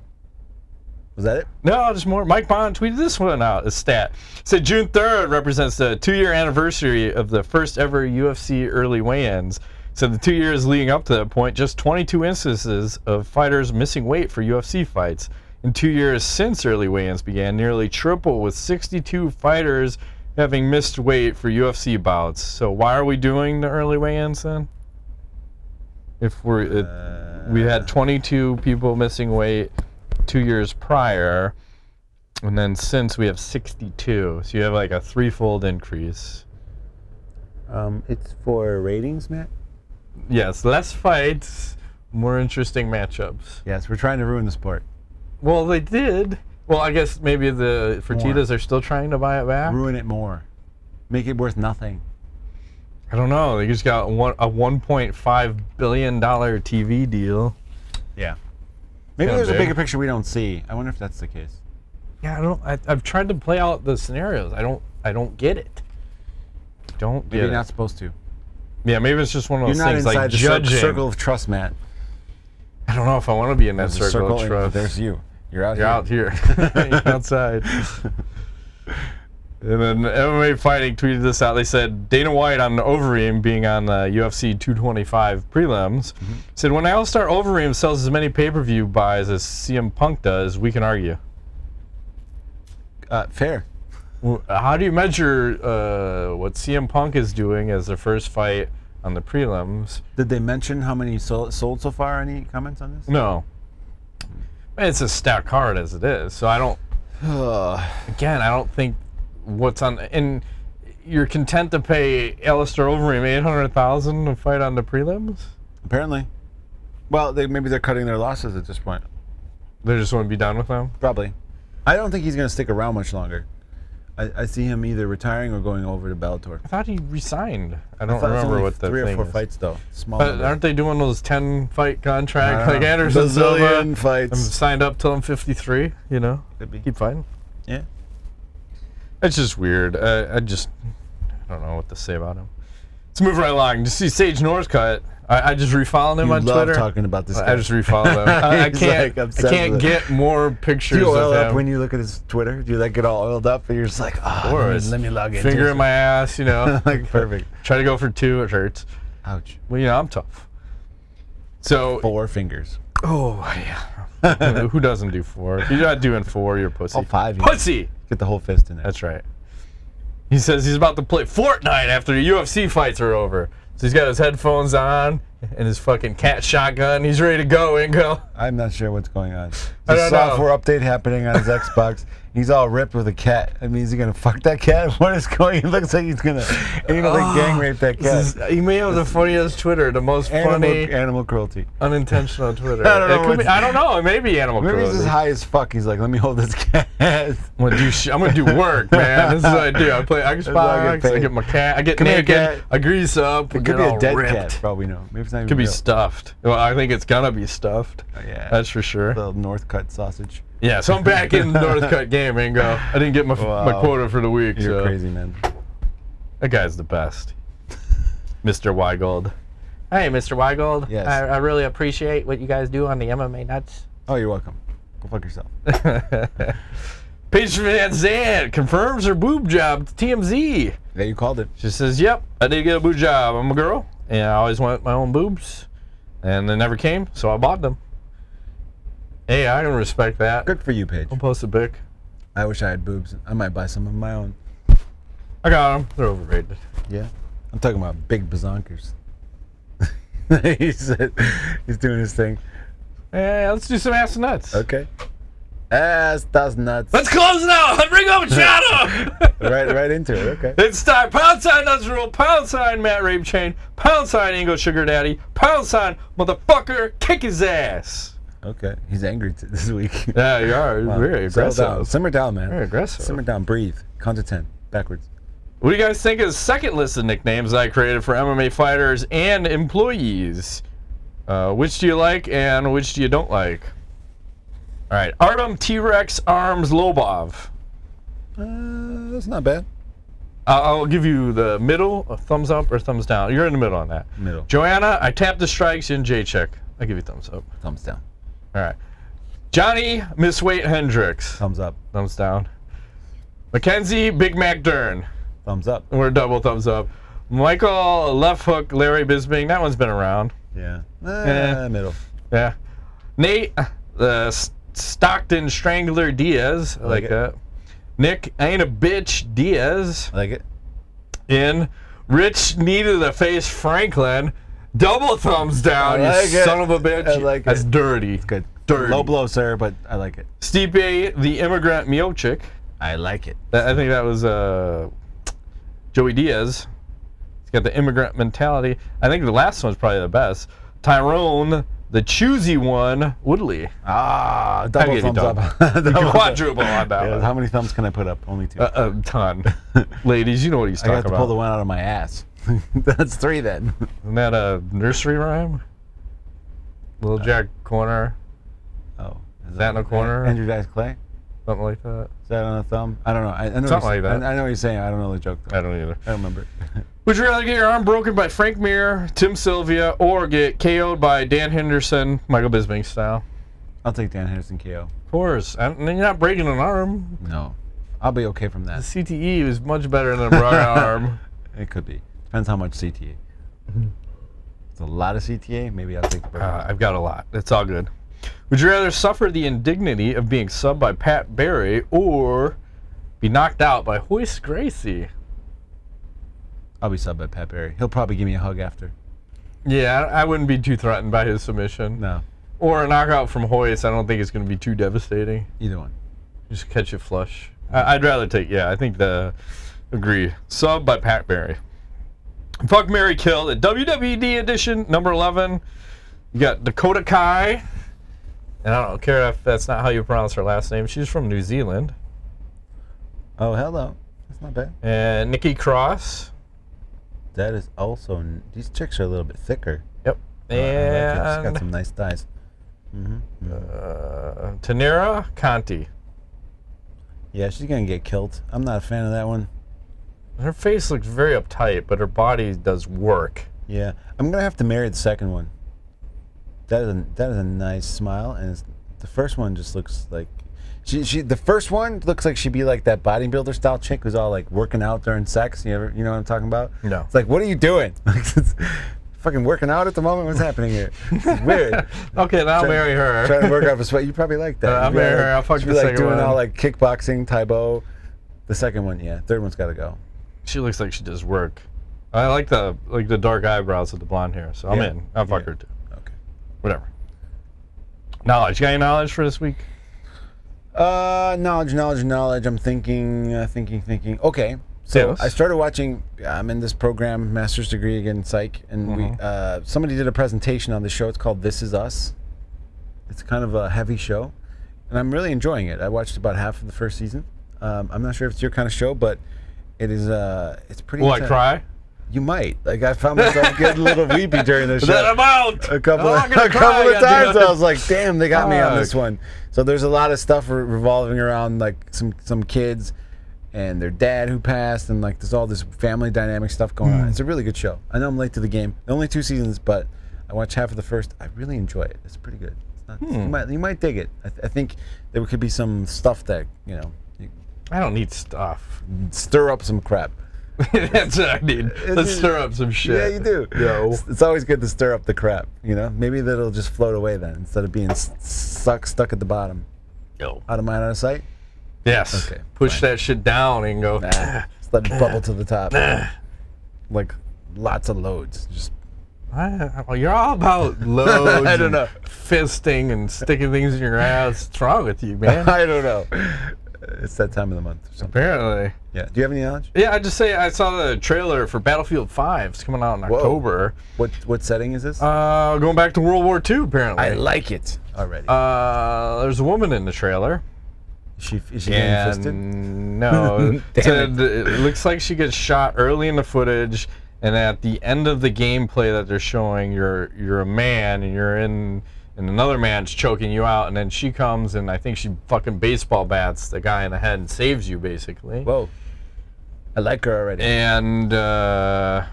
Was that it? No, just more. Mike Bond tweeted this one out, a stat. It said June third represents the two-year anniversary of the first ever U F C early weigh-ins. So the two years leading up to that point, just twenty-two instances of fighters missing weight for U F C fights. In two years since early weigh-ins began, nearly triple, with sixty-two fighters having missed weight for U F C bouts. So why are we doing the early weigh-ins then? If we're, it, uh, we had twenty-two people missing weight two years prior, and then since we have sixty-two, so you have like a threefold increase. Um, it's for ratings, Matt? Yes, less fights, more interesting matchups. Yes, we're trying to ruin the sport. Well, they did. Well, I guess maybe the Fertittas are still trying to buy it back. Ruin it more. Make it worth nothing. I don't know. They just got one, a one point five billion dollar T V deal. Yeah. Maybe there's big. a bigger picture we don't see. I wonder if that's the case. Yeah, I don't. I, I've tried to play out the scenarios. I don't. I don't get it. Don't maybe get it. Maybe not supposed to. Yeah, maybe it's just one of those You're things not like the judging. Cir circle of trust, Matt. I don't know if I want to be in that circle, circle of trust. There's you. You're out You're here. You're out here. You're outside. And then M M A Fighting tweeted this out. They said, Dana White on Overeem being on the U F C two twenty-five prelims, mm-hmm. said, when Alistair Overeem sells as many pay-per-view buys as C M Punk does, we can argue. Uh, fair. How do you measure uh, what C M Punk is doing as their first fight on the prelims? Did they mention how many sold, sold so far? Any comments on this? No. It's a stout card as it is, so I don't... Again, I don't think what's on... And you're content to pay Alistair Overeem eight hundred thousand dollars to fight on the prelims? Apparently. Well, they, maybe they're cutting their losses at this point. They just want to be done with them? Probably. I don't think he's going to stick around much longer. I, I see him either retiring or going over to Bellator. I thought he resigned. I don't I remember what the thing is. Three or four fights, though. Small. But aren't they doing those ten-fight contracts like Anderson Silva? Fights. I'm signed up till I'm fifty-three. You know, could be. Keep fighting. Yeah. It's just weird. I, I just I don't know what to say about him. Let's move right along. Did you see Sage Northcutt? I, I just refollowed him you on love Twitter. Talking about this guy. I just refollowed him. I, I can't. Like I can't get more pictures. Do you oil of him. up when you look at his Twitter? Do you like get all oiled up, and you're just like, ah, oh, let me log in. Finger in my ass, you know. Like perfect. Try to go for two, it hurts. Ouch. Well, you know, I'm tough. So four fingers. Oh yeah. Who doesn't do four? You're not doing four. You're pussy. All five. You pussy. Know. Get the whole fist in there. That's right. He says he's about to play Fortnite after the U F C fights are over. So he's got his headphones on and his fucking cat shotgun. He's ready to go, Ingo. I'm not sure what's going on. There's a software know. update happening on his Xbox. He's all ripped with a cat. I mean, is he going to fuck that cat? What is going on? It looks like he's going to oh, gang rape that cat. Is, he may have the funniest Twitter, the most animal, funny. Animal cruelty. Unintentional Twitter. I, don't know be, I don't know. It may be animal Maybe cruelty. Maybe he's as high as fuck. He's like, let me hold this cat. I'm going to do work, man. This is what I do. I play Xbox. I, I get my cat. I get Come naked. I grease up. It could be a dead ripped. cat, probably no. Maybe it's not even could be real. stuffed. Well, I think it's gonna be stuffed. Oh, yeah, that's for sure. The Northcutt sausage. Yeah, so I'm back in the Northcutt game, Ingo. I didn't get my wow. my quota for the week. You're so crazy, man. That guy's the best, Mister Weigold. Hey, Mister Weigold. Yes. I, I really appreciate what you guys do on the M M A Nuts. Oh, you're welcome. Go fuck yourself. Paige Van Zandt confirms her boob job to T M Z. Yeah, you called it. She says, yep, I did get a boob job. I'm a girl, and I always wanted my own boobs, and they never came, so I bought them. Hey, I can respect that. Good for you, Paige. I'll post a pic. I wish I had boobs. I might buy some of my own. I got them. They're overrated. Yeah. I'm talking about big bazonkers. he's, he's doing his thing. Yeah, let's do some ass nuts. Okay. Ass does nuts. Let's close it out. Bring over Shadow. right, right into it. Okay. It's time. Pound sign nuts rule. Pound sign Matt Rape Chain. Pound sign Ingo Sugar Daddy. Pound sign motherfucker. Kick his ass. Okay, he's angry t this week. Yeah, you are. Wow. Very aggressive. Down. Simmer down, man. Very aggressive. Simmer down. Breathe. Count to ten. Backwards. What do you guys think of the second list of nicknames I created for M M A fighters and employees? Uh, which do you like and which do you don't like? All right, Artem T-Rex Arms Lobov. Uh, that's not bad. Uh, I'll give you the middle, a thumbs up or thumbs down. You're in the middle on that. Middle. Joanna, I tap the strikes in J-Check. I give you thumbs up. Thumbs down. All right. Johnny Miss Weight Hendricks. Thumbs up. Thumbs down. Mackenzie Big Mac Dern. Thumbs up. We're double thumbs up. Michael Left Hook Larry Bisping. That one's been around. Yeah. Eh, eh. Middle. Yeah. Nate the. Uh, Stockton Strangler Diaz. I like, like that. Nick Ain't a Bitch Diaz. I like it. In Rich Knee to the Face Franklin. Double thumbs down, like you it. Son of a bitch. I like That's it. Dirty. It's good. Dirty. Low blow, sir, but I like it. Stipe the Immigrant Miocic. I like it. I think that was uh, Joey Diaz. He's got the immigrant mentality. I think the last one's probably the best. Tyrone. The choosy one, Woodley. Ah, double thumbs double. up. double quadruple on that. Yeah, how many thumbs can I put up? Only two. Uh, a ton. Ladies, you know what he's talking about. I have to about. pull the one out of my ass. That's three then. Isn't that a nursery rhyme? Little uh, Jack Corner. Oh. Is that, that in a corner? Andrew Dice Clay? Something like that. Is that on a thumb? I don't know. I, I know Something like that. I, I know what you're saying. I don't know the joke though. I don't either. I don't remember it. Would you rather get your arm broken by Frank Mir, Tim Sylvia, or get K O'd by Dan Henderson, Michael Bisping style? I'll take Dan Henderson K O. Of course. And you're not breaking an arm. No. I'll be okay from that. The C T E is much better than a broken arm. It could be. Depends how much C T E. It's a lot of C T E. Maybe I'll take the broken arm. Uh, I've got a lot. It's all good. Would you rather suffer the indignity of being subbed by Pat Barry or be knocked out by Royce Gracie? I'll be subbed by Pat Barry. He'll probably give me a hug after. Yeah, I wouldn't be too threatened by his submission. No. Or a knockout from Royce. I don't think it's going to be too devastating. Either one. Just catch it flush. I I'd rather take, yeah, I think the, agree. Sub by Pat Barry. Fuck, Mary Kill, the W W D edition, number eleven. You got Dakota Kai. And I don't care if that's not how you pronounce her last name. She's from New Zealand. Oh, hello. That's not bad. And Nikki Cross. That is also, these chicks are a little bit thicker. Yep. Uh, and like she's got some nice thighs. Mm-hmm. Uh, Tenera Conti. Yeah, she's going to get killed. I'm not a fan of that one. Her face looks very uptight, but her body does work. Yeah. I'm going to have to marry the second one. That is a, that is a nice smile. And it's, the first one just looks like, She, she, the first one looks like she'd be like that bodybuilder style chick who's all like working out during sex. You ever, you know what I'm talking about? No. It's like, what are you doing? Fucking working out at the moment? What's happening here? It's weird. Okay, then I'll try, marry her. Trying to work off a sweat. You probably like that. Uh, I'll marry like, her. I'll fuck the like second doing one. All like kickboxing, Taibo. The second one, yeah. Third one's got to go. She looks like she does work. I like the like the dark eyebrows with the blonde hair. So I'm yeah. in. I'll fuck yeah. her too. Okay. Whatever. Knowledge. You got any knowledge for this week? Uh, knowledge, knowledge, knowledge. I'm thinking, uh, thinking, thinking. Okay, so yes. I started watching. I'm in this program, master's degree again, psych, and mm-hmm. we uh, somebody did a presentation on the show. It's called This Is Us. It's kind of a heavy show, and I'm really enjoying it. I watched about half of the first season. Um, I'm not sure if it's your kind of show, but it is. Uh, it's pretty. Will I cry? You might. Like I found myself getting a little weepy during this show. That I'm out. A couple of, a couple of times I was like, damn, they got Fuck. me on this one. So there's a lot of stuff re revolving around like some some kids and their dad who passed and like there's all this family dynamic stuff going mm. on. It's a really good show. I know I'm late to the game. Only two seasons, but I watched half of the first. I really enjoy it. It's pretty good. It's not, hmm. you might you might dig it. I, th I think there could be some stuff that, you know. You, I don't need stuff. Stir up some crap. That's what I need. Let's stir up some shit. Yeah, you do. Yo. It's, it's always good to stir up the crap, you know? Maybe that'll just float away then instead of being stuck, stuck at the bottom. Yo. Out of mind, out of sight? Yes. Okay. Push fine. That shit down and go. Nah. Just let it bubble to the top. Nah. Like lots of loads. Just. I, well, you're all about loads. I don't know. Fisting and sticking things in your ass. What's wrong with you, man? I don't know. It's that time of the month or something. Apparently. Yeah. Do you have any knowledge? Yeah, I just say I saw the trailer for Battlefield five. It's coming out in Whoa. October. What what setting is this? Uh, going back to World War Two, apparently. I like it already. Uh, there's a woman in the trailer. Is she, is she and infested? No. it. It, it looks like she gets shot early in the footage, and at the end of the gameplay that they're showing, you're you're a man and you're in. And another man's choking you out, and then she comes, and I think she fucking baseball bats the guy in the head and saves you, basically. Whoa. I like her already. And, uh...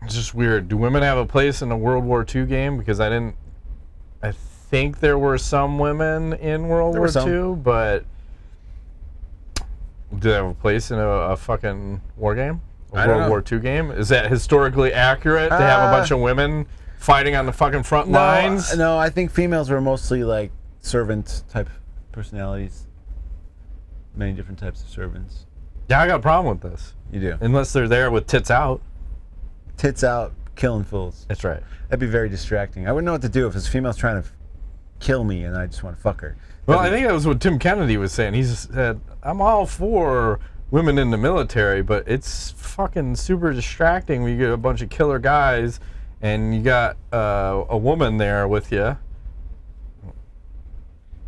it's just weird. Do women have a place in a World War Two game? Because I didn't... I think there were some women in World War Two, but... Do they have a place in a, a fucking war game? A World War Two game? Is that historically accurate uh, to have a bunch of women... Fighting on the fucking front no, lines? No, I think females were mostly like servant type personalities. Many different types of servants. Yeah, I got a problem with this. You do? Unless they're there with tits out. Tits out, killing fools. That's right. That'd be very distracting. I wouldn't know what to do if it's females trying to kill me and I just want to fuck her. Well, I think that was what Tim Kennedy was saying. He said, I'm all for women in the military, but it's fucking super distracting when you get a bunch of killer guys. And you got uh, a woman there with you.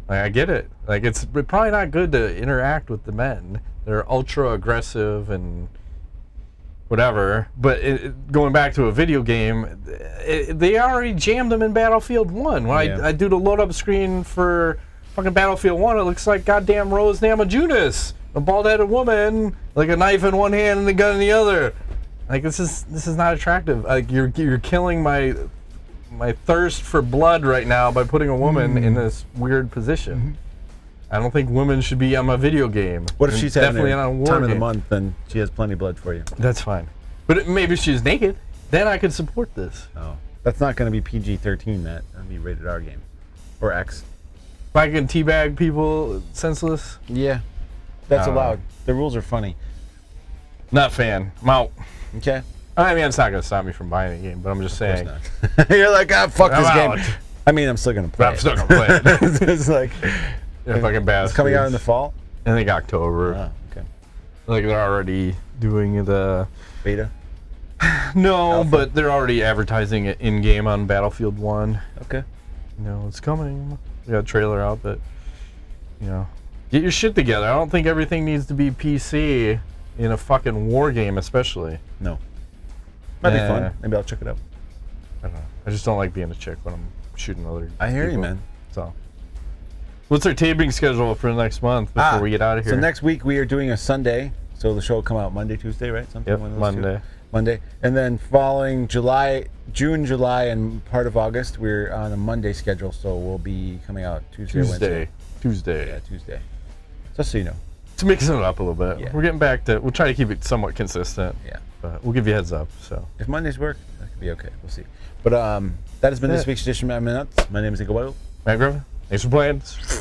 Like, I get it. Like, it's probably not good to interact with the men. They're ultra aggressive and whatever. But it, going back to a video game, it, they already jammed them in Battlefield one. When yeah. I, I do the load-up screen for fucking Battlefield one, it looks like goddamn Rose Namajunas, a bald-headed woman, like a knife in one hand and a gun in the other. Like this is this is not attractive. Like you're you're killing my my thirst for blood right now by putting a woman mm. in this weird position. Mm -hmm. I don't think women should be on my video game. What if and she's definitely having a war time game. Of the month and she has plenty of blood for you? That's fine. But it, maybe she's naked. Then I could support this. Oh, that's not going to be P G thirteen. That that'd be rated R game or X. If I can teabag people senseless. Yeah, that's um, allowed. The rules are funny. Not fan. I'm out. Okay. I mean, it's not going to stop me from buying the game, but I'm just saying. You're like, ah, fuck I'm this out. Game. I mean, I'm still going to play it. I'm still going to play it. it's, it's like, they're fucking bastards. It's coming out in the fall? I think October. Oh, okay. Like, they're already doing the... Beta? No, Alpha. But they're already advertising it in-game on Battlefield one. Okay. You know, it's coming. We got a trailer out, but, you know. Get your shit together. I don't think everything needs to be P C. In a fucking war game, especially. No. Might yeah. be fun. Maybe I'll check it out. I don't know. I just don't like being a chick when I'm shooting other I hear people. You, man. So. What's our taping schedule for next month before ah, we get out of here? So next week we are doing a Sunday. So the show will come out Monday, Tuesday, right? Something yep, Monday. Two. Monday. And then following July, June, July, and part of August, we're on a Monday schedule. So we'll be coming out Tuesday, Tuesday. Wednesday. Tuesday. Yeah, Tuesday. Just so you know. It's mixing it up a little bit. Yeah. We're getting back to, we'll try to keep it somewhat consistent. Yeah. But we'll give you a heads up, so. If Mondays work, that could be okay. We'll see. But um, that has been yeah. this week's edition of M M A Nuts. My name is Nick Diaz. Matt Griffin. Thanks for playing.